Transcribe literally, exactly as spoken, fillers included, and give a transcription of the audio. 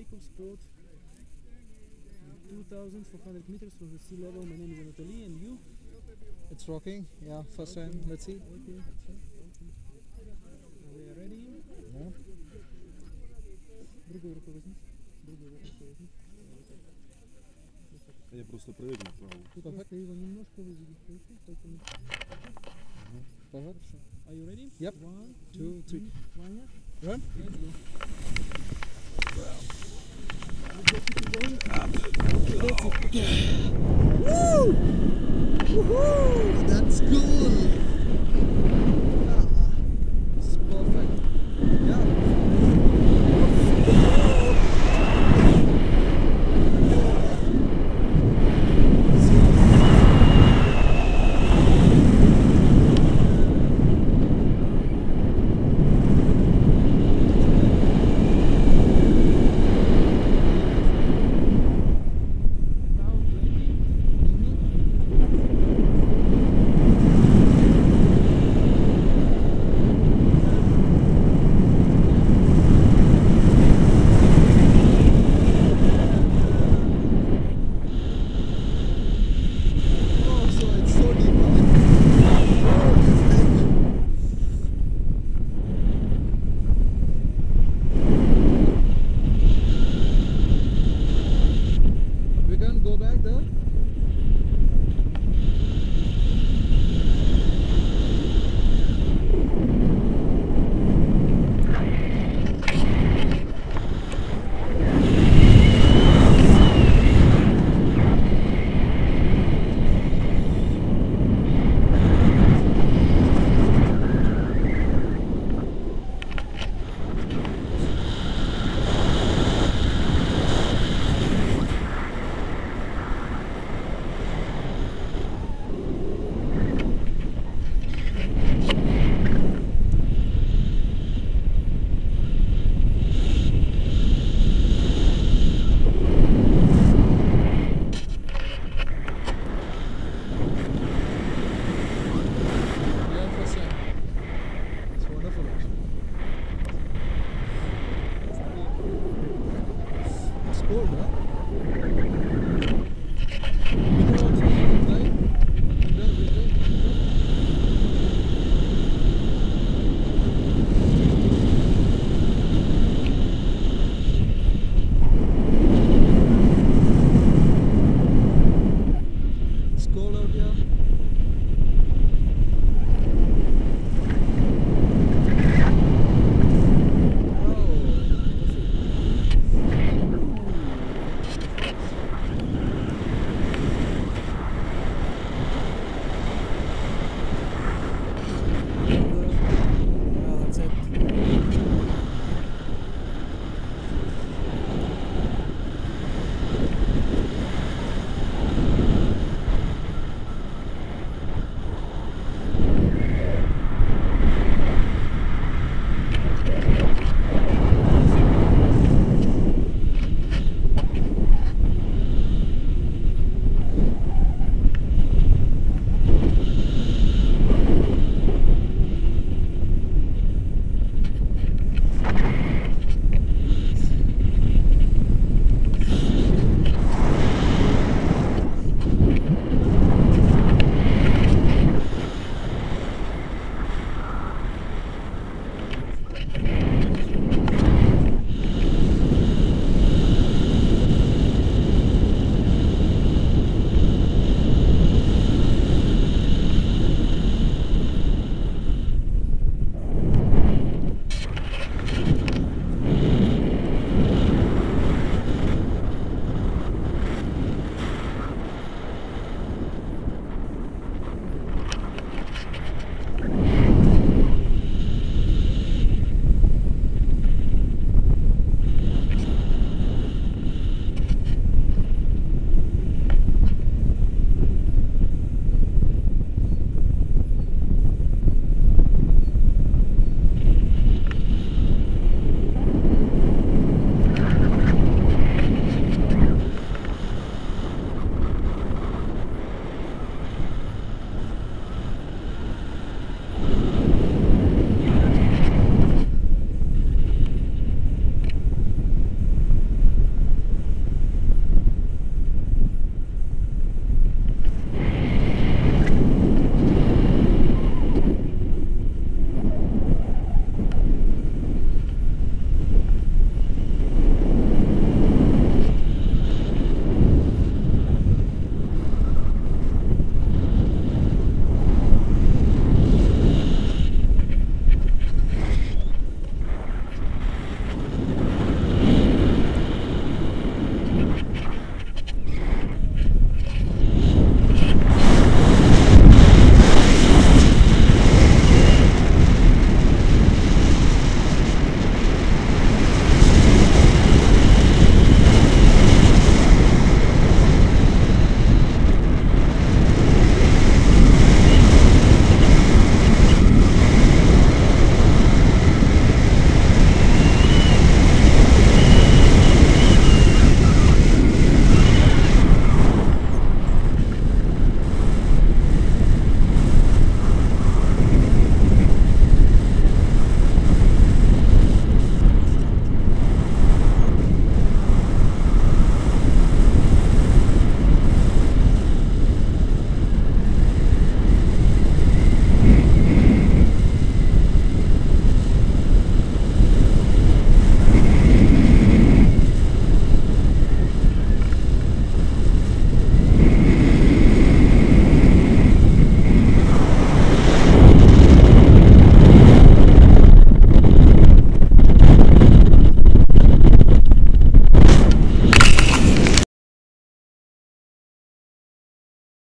Aconcagua sport two thousand four hundred meters from the sea level. My name is Anatoly, and you? It's rocking, yeah, first okay. time, let's see. Okay, are we ready? Yeah. Другую руку возьми. Другую руку возьми. Я просто проверю направо. Тут как-то его немножко выведет. Пожалуйста. Are you ready? Yep. One, two, three. Run. Woo! Woohoo! That's cool! Score out here.